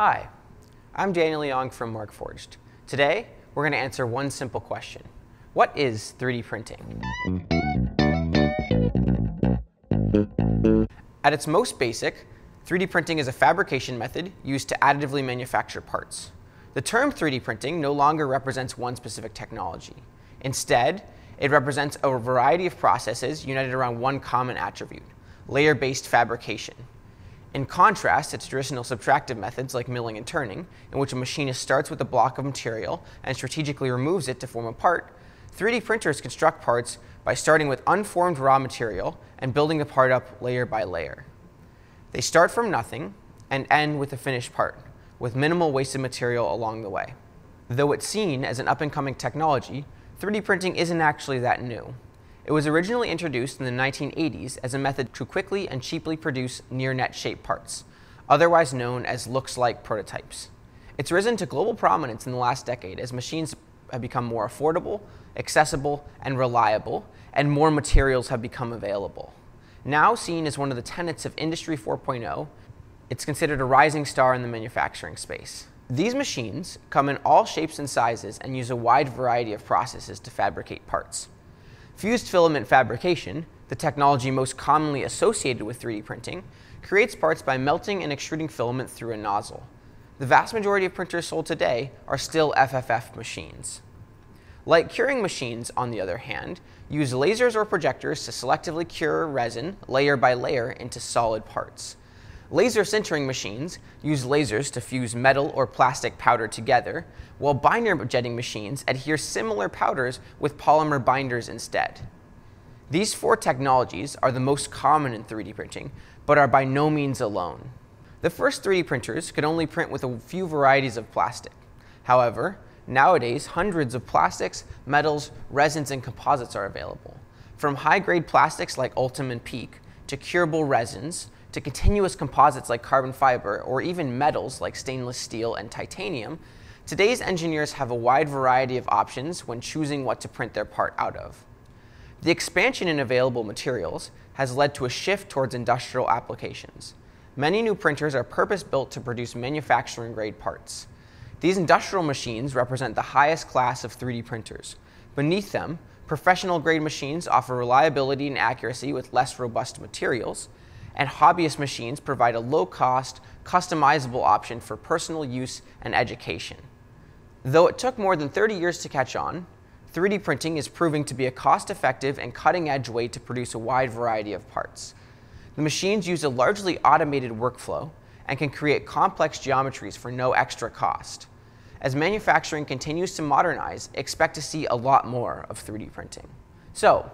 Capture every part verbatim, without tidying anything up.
Hi, I'm Daniel Leong from Markforged. Today, we're going to answer one simple question. What is three D printing? At its most basic, three D printing is a fabrication method used to additively manufacture parts. The term three D printing no longer represents one specific technology. Instead, it represents a variety of processes united around one common attribute, layer-based fabrication. In contrast, it's traditional subtractive methods like milling and turning, in which a machinist starts with a block of material and strategically removes it to form a part, three D printers construct parts by starting with unformed raw material and building the part up layer by layer. They start from nothing and end with a finished part, with minimal wasted material along the way. Though it's seen as an up-and-coming technology, three D printing isn't actually that new. It was originally introduced in the nineteen eighties as a method to quickly and cheaply produce near-net shape parts, otherwise known as looks-like prototypes. It's risen to global prominence in the last decade as machines have become more affordable, accessible, and reliable, and more materials have become available. Now seen as one of the tenets of Industry four point oh, it's considered a rising star in the manufacturing space. These machines come in all shapes and sizes and use a wide variety of processes to fabricate parts. Fused filament fabrication, the technology most commonly associated with three D printing, creates parts by melting and extruding filament through a nozzle. The vast majority of printers sold today are still F F F machines. Light curing machines, on the other hand, use lasers or projectors to selectively cure resin layer by layer into solid parts. Laser sintering machines use lasers to fuse metal or plastic powder together, while binder jetting machines adhere similar powders with polymer binders instead. These four technologies are the most common in three D printing, but are by no means alone. The first three D printers could only print with a few varieties of plastic. However, nowadays hundreds of plastics, metals, resins, and composites are available. From high-grade plastics like Ultem and Peek, to curable resins, to continuous composites like carbon fiber, or even metals like stainless steel and titanium, today's engineers have a wide variety of options when choosing what to print their part out of. The expansion in available materials has led to a shift towards industrial applications. Many new printers are purpose-built to produce manufacturing-grade parts. These industrial machines represent the highest class of three D printers. Beneath them, professional-grade machines offer reliability and accuracy with less robust materials, and hobbyist machines provide a low-cost, customizable option for personal use and education. Though it took more than thirty years to catch on, three D printing is proving to be a cost-effective and cutting-edge way to produce a wide variety of parts. The machines use a largely automated workflow and can create complex geometries for no extra cost. As manufacturing continues to modernize, expect to see a lot more of three D printing. So,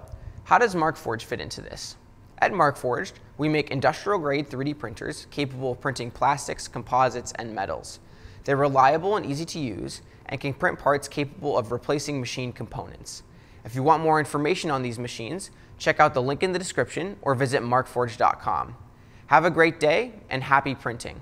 how does Markforged fit into this? At Markforged, we make industrial-grade three D printers capable of printing plastics, composites, and metals. They're reliable and easy to use, and can print parts capable of replacing machine components. If you want more information on these machines, check out the link in the description or visit markforged dot com. Have a great day, and happy printing!